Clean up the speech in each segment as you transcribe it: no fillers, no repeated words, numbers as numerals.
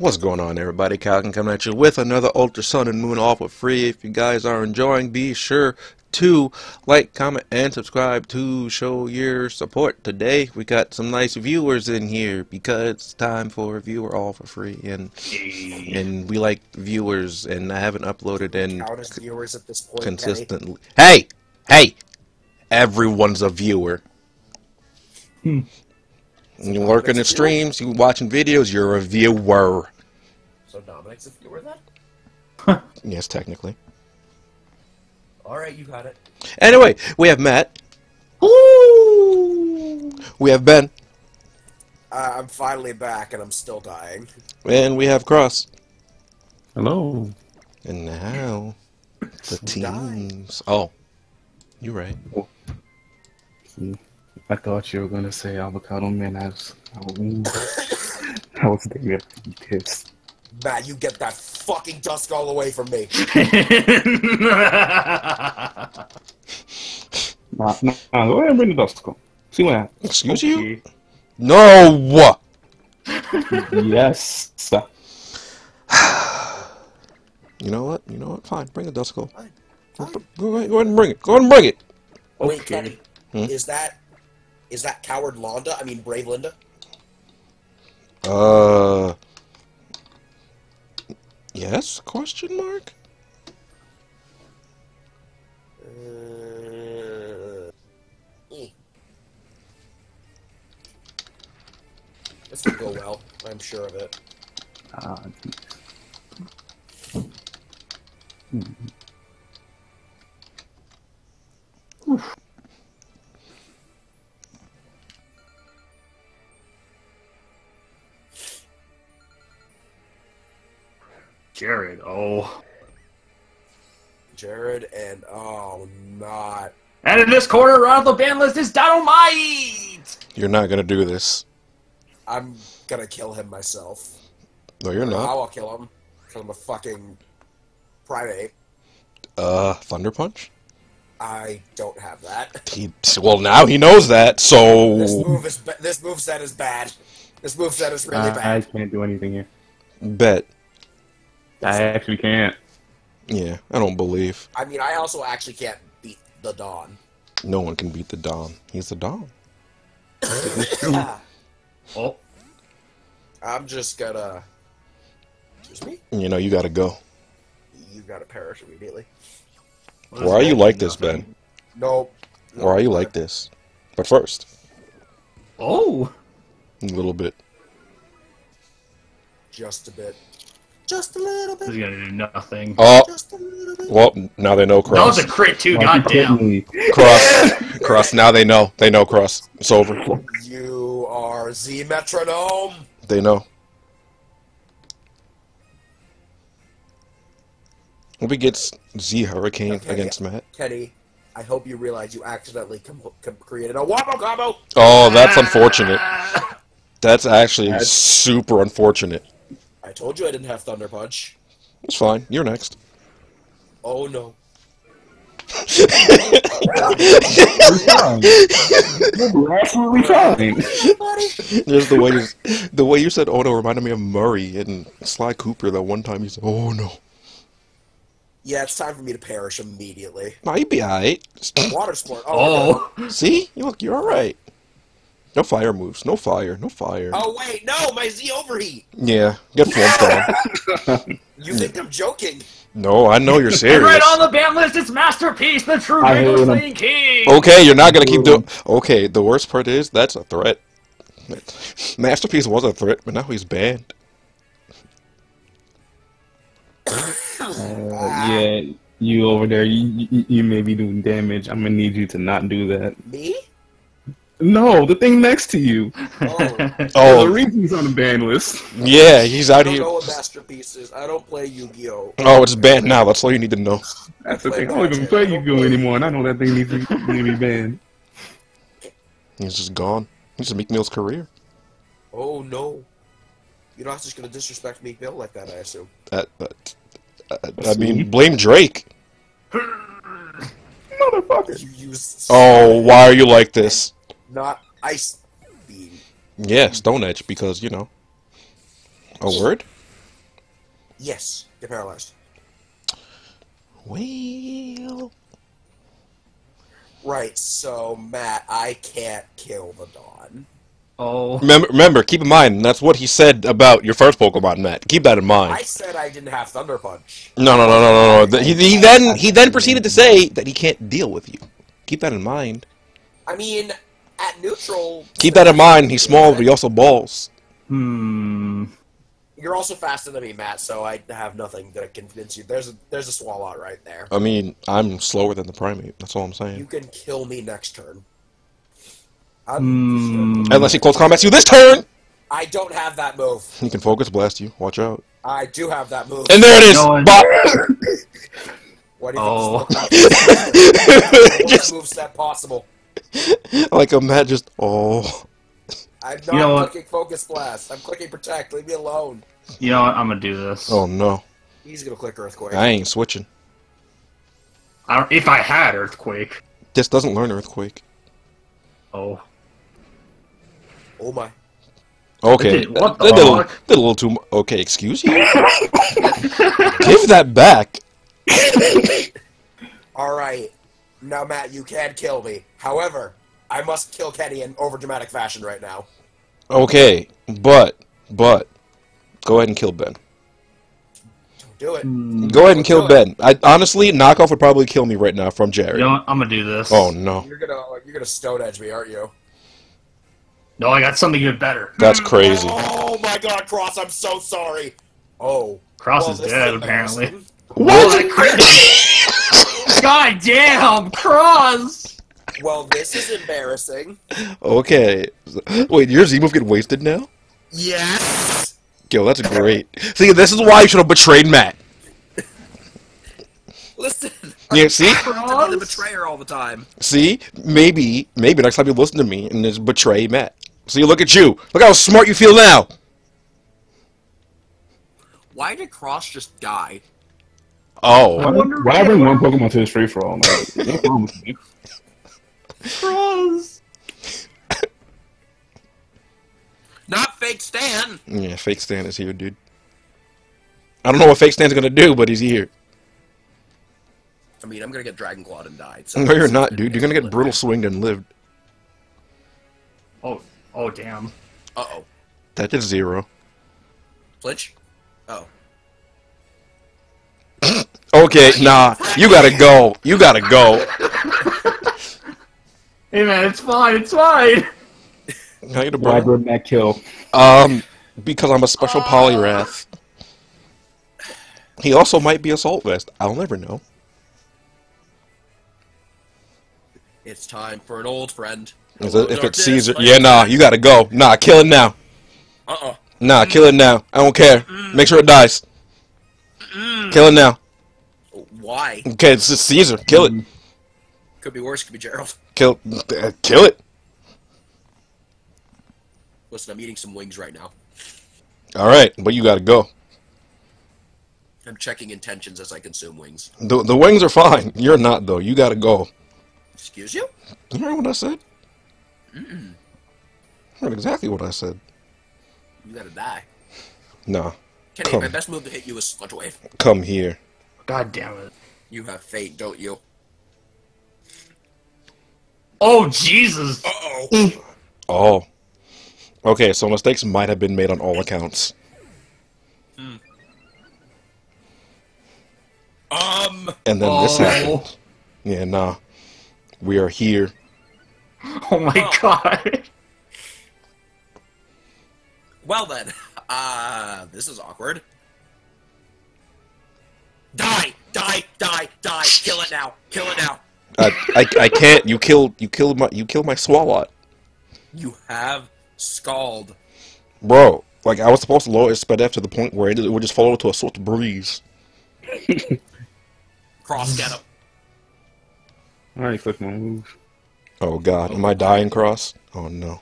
What's going on, everybody? Kaioken coming at you with another Ultra Sun and Moon all for free. If you guys are enjoying, be sure to like, comment, and subscribe to show your support. Today we got some nice viewers in here because it's time for a viewer all for free, and we like viewers, and I haven't uploaded in viewers at this point consistently. Hey, hey, everyone's a viewer. You're working the streams, you're watching videos, you're a viewer. So Dominic's a viewer then? Huh. Yes, technically. Alright, you got it. Anyway, we have Matt. Ooh. We have Ben. I'm finally back and I'm still dying. And we have Cross. Hello. And now, the teams. Oh, you're right. Yeah. I thought you were gonna say avocado man. I was thinking pissed. Matt, you get that fucking dusk all away from me. Nah, go ahead and bring the dusk on. See what happens. Excuse you? No. Yes. You know what? You know what? Fine, bring the dusk on. Fine. Go ahead and bring it. Go ahead and bring it. Okay. Wait, Kenny, is that coward Londa? I mean, brave Linda? Yes? Question mark? This will go well. I'm sure of it. Oof. Jared, oh. Jared and oh, not. And in this corner, around the ban list is Dynamite! You're not gonna do this. I'm gonna kill him myself. No, you're not. I'll kill him. Because I'm a fucking primate. Thunder Punch? I don't have that. Well, now he knows that, so. This moveset is bad. This moveset is really bad. I can't do anything here. Bet. I actually can't. Yeah, I don't believe. I mean, I also actually can't beat the Don. No one can beat the Don. He's the Don. Oh. I'm just gonna... Excuse me? You know, you gotta go. You gotta perish immediately. Why are you like this, Ben? Nope. Why are you like this? But first. Oh! A little bit. Just a bit. Just a little bit. He's gonna do nothing. Oh, just a little bit. Well, now they know Cross. That was a crit too. Goddamn. Cross. Now they know. They know Cross. It's over. You are the metronome. They know. Hope he gets Z Hurricane against Matt. Kenny, I hope you realize you accidentally created a wombo combo. Oh, that's unfortunate. That's actually super unfortunate. I told you I didn't have Thunder Punch. It's fine. You're next. Oh, no. We're absolutely fine. Just the way you said "oh no" reminded me of Murray and Sly Cooper that one time. He said, "oh no." Yeah, it's time for me to perish immediately. No, you'd be alright. Water sport. Oh. No. See? Look, you're alright. No fire moves. No fire. No fire. Oh, wait. No, my Z overheat. Yeah. Get flunked. You think I'm joking? No, I know you're serious. Right on the ban list, it's Masterpiece, the true Riddle King. Okay, you're not going to keep doing... Okay, the worst part is that's a threat. Masterpiece was a threat, but now he's banned. Yeah, you over there, you may be doing damage. I'm going to need you to not do that. Me? No, the thing next to you. Oh, the reason's on the ban list. Yeah, he's out here. I don't know what Masterpiece is. I don't play Yu-Gi-Oh. Oh, it's banned now. That's all you need to know. That's the thing. I don't even play Yu-Gi-Oh anymore, and I know that thing needs to be banned. He's just gone. He's just Meek Mill's career. Oh no, you're not just gonna disrespect Meek Mill like that, I assume. I mean, blame Drake. Motherfucker. Oh, why are you like this? Not ice beam. Yeah, Stone Edge, because, you know. A word? Yes, you're paralyzed. Well... Right, so, Matt, I can't kill the Dawn. Oh. Remember, keep in mind, that's what he said about your first Pokemon, Matt. Keep that in mind. I said I didn't have Thunder Punch. No. He then proceeded to say that he can't deal with you. Keep that in mind. I mean, at neutral... Keep that in mind, he's small, but he also balls. Hmm... You're also faster than me, Matt, so I have nothing to convince you. There's a Swallow right there. I mean, I'm slower than the Primate. That's all I'm saying. You can kill me next turn. Unless he close combats you this turn! I don't have that move. He can Focus Blast you. Watch out. I do have that move. And there it is! What do you think? Worst moveset possible. Like a Matt just... Oh... I'm not clicking Focus Blast. I'm clicking Protect. Leave me alone. You know what? I'm going to do this. Oh, no. He's going to click Earthquake. I ain't switching. If I had Earthquake. This doesn't learn Earthquake. Oh. Oh, my. Okay. What the fuck? Did a little too much. Okay, excuse you? Give that back. All right. Now, Matt, you can kill me. However... I must kill Kenny in overdramatic fashion right now. Okay, but, go ahead and kill Ben. Don't do it. Go ahead and kill Ben. I honestly, Knockoff would probably kill me right now from Jerry. You know what? I'm gonna do this. Oh no. You're gonna Stone Edge me, aren't you? No, I got something even better. That's crazy. Oh my God, Cross! I'm so sorry. Oh, Cross is dead apparently. What? God damn, Cross! Well, this is embarrassing. Okay. Wait, your Z-move get wasted now? Yes! Yo, that's great. See, this is why you should have betrayed Matt. Listen. Yeah, see? I'm the betrayer all the time. See? Maybe next time you listen to me and just betray Matt. See, look at you. Look how smart you feel now. Why did Cross just die? Oh. Why bring one Pokemon to this free-for-all? No problem with me. Cross. Not Fake Stan. Yeah, Fake Stan is here, dude. I don't know what Fake Stan's gonna do, but he's here. I mean, I'm gonna get Dragon Clawed and died. So no, you're not, dude. You're gonna get Brutal Swinged and lived. Oh, damn. Uh-oh. That did 0. Flinch? Oh. Okay, nah. You gotta go. You gotta go. Hey man, it's fine, it's fine! Why would Matt kill? Because I'm a special Poliwrath. He also might be Assault Vest. I'll never know. It's time for an old friend. If it's Caesar... Yeah, nah, you gotta go. Nah, kill it now. Uh-uh. Nah, kill it now. I don't care. Make sure it dies. Kill it now. Why? Okay, it's just Caesar. Kill it. Could be worse, could be Gerald. Kill it. Listen, I'm eating some wings right now. Alright, but you gotta go. I'm checking intentions as I consume wings. The wings are fine. You're not, though. You gotta go. Excuse you? You heard what I said? Mm-mm. I heard exactly what I said. You gotta die. Nah. Kenny, my best move to hit you is Sludge Wave. Come here. God damn it. You have fate, don't you? Oh, Jesus! Uh-oh. Oh. Okay, so mistakes might have been made on all accounts. And then this happened. Yeah, nah. We are here. Oh my God. Well then. This is awkward. Die! Die! Die! Die! Kill it now! Kill it now! I can't. You killed my Swalot. You have Scald. Bro, like I was supposed to lower its sped F to the point where it would just fall to a sort of breeze. Cross, get him. I already clicked my move. Oh God, am I dying, Cross? Oh no.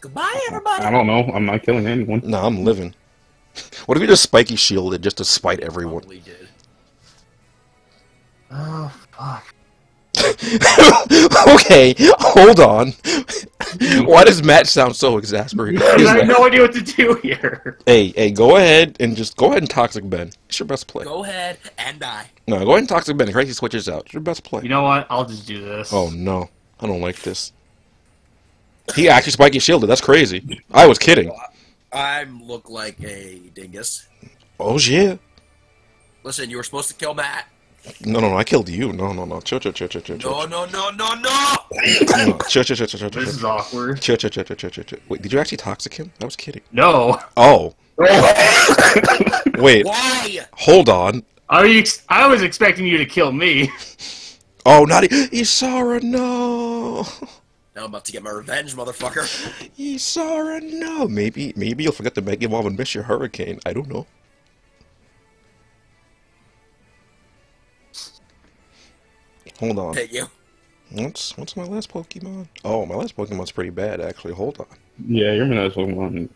Goodbye, everybody. I don't know. I'm not killing anyone. No, I'm living. What if you just spiky shielded just to spite everyone? Probably did. Oh, fuck. Okay, hold on. Why does Matt sound so exasperated? Because I have no idea what to do here. Hey, go ahead and Toxic Ben. It's your best play. Go ahead and die. No, go ahead and Toxic Ben. Crazy switches out. It's your best play. You know what? I'll just do this. Oh, no. I don't like this. He actually spiked his shielded. That's crazy. I was kidding. I look like a dingus. Oh, yeah. Listen, you were supposed to kill Matt. No, I killed you. No. Chill. No. Chill. This is awkward. Chill. Wait, did you actually toxic him? I was kidding. No. Oh. Wait. Why? Hold on. I was expecting you to kill me. Oh, not Isara, no. Now I'm about to get my revenge, motherfucker. Isara, no. Maybe you'll forget the Mega Evolve and miss your Hurricane. I don't know. Hold on. Hey, you. What's my last Pokemon? Oh, my last Pokemon's pretty bad, actually. Hold on. Yeah, you're my last Pokemon.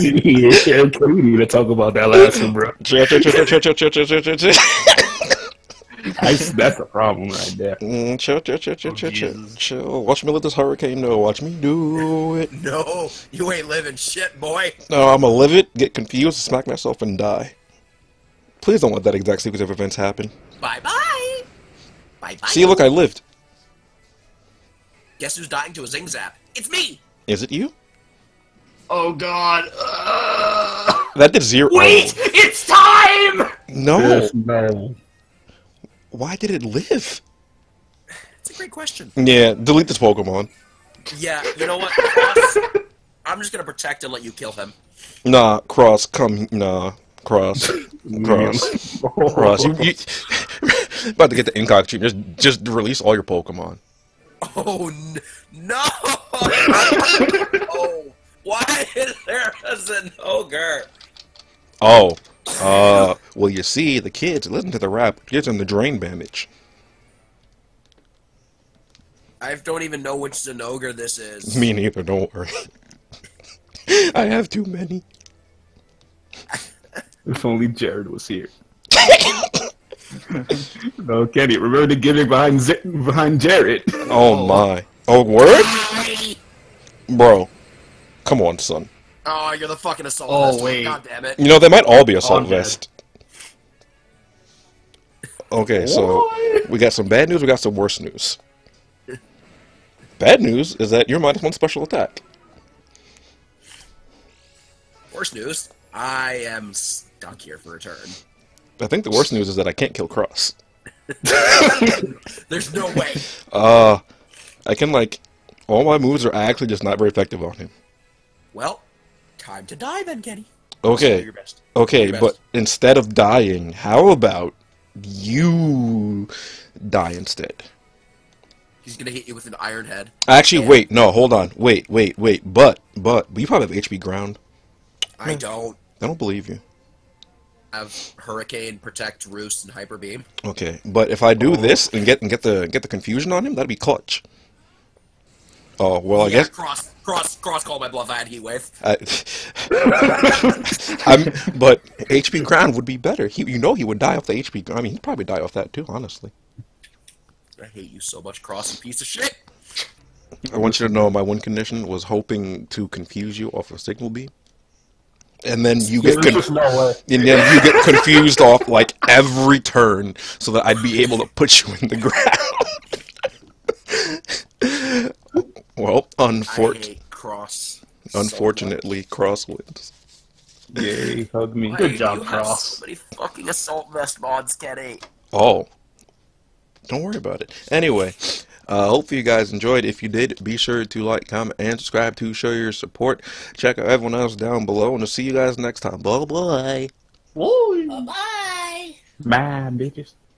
You can't kill me to talk about that last one, bro. That's a problem right there. Chill. Watch me let this hurricane know. Watch me do it. No, you ain't living shit, boy. No, I'm gonna live it, get confused, smack myself, and die. Please don't let that exact sequence of events happen. Bye-bye! Bye-bye. See, look, I lived. Guess who's dying to a Zing-Zap? It's me! Is it you? Oh, God. That did zero. Wait! It's time! No. Why did it live? It's a great question. Yeah, delete this Pokemon. Yeah, you know what? Cross, I'm just gonna protect and let you kill him. Nah, Cross, come. Nah. Cross. You about to get the incog treatment. Just release all your Pokemon. Oh no! Oh, why is there an ogre? Oh, well, you see, the kids listen to the rap. Gives them the drain damage. I don't even know which Zenogre this is. Me neither. Don't worry. I have too many. If only Jared was here. No, Kenny, remember the gimmick behind Jared. Oh my. Oh, word? Bro. Come on, son. Oh, you're the fucking assault vest. Oh, wait. God damn it. You know, they might all be assault vest. Okay, so we got some bad news, we got some worse news. Bad news is that you're -1 special attack. Worse news? I am stuck here for a turn. I think the worst news is that I can't kill Cross. There's no way. I can, like, all my moves are actually just not very effective on him. Well, time to die then, Kenny. Okay. Do your best. Okay, but instead of dying, how about you die instead? He's gonna hit you with an iron head. Actually, and... wait, no, hold on. Wait. But you probably have HP ground. I don't. I don't believe you. Have Hurricane, Protect, Roost, and Hyper Beam. Okay, but if I do this and get the confusion on him, that'd be clutch. Oh well, yeah, I guess cross call my bluff. I had Heat Wave. But HP ground would be better. He would die off the HP ground. I mean, he'd probably die off that too, honestly. I hate you so much, Cross, you piece of shit. I want you to know my win condition was hoping to confuse you off of Signal Beam. And then you get confused off like every turn, so that I'd be able to put you in the ground. Well, unfortunately, so Cross wins. Yay! Hug me. Good job, Cross. So many fucking assault vest mods, Kenny. Oh, don't worry about it. Anyway. Hopefully you guys enjoyed. If you did, be sure to like, comment, and subscribe to show your support. Check out everyone else down below, and I'll see you guys next time. Bye-bye. Bye-bye. Bye, bitches.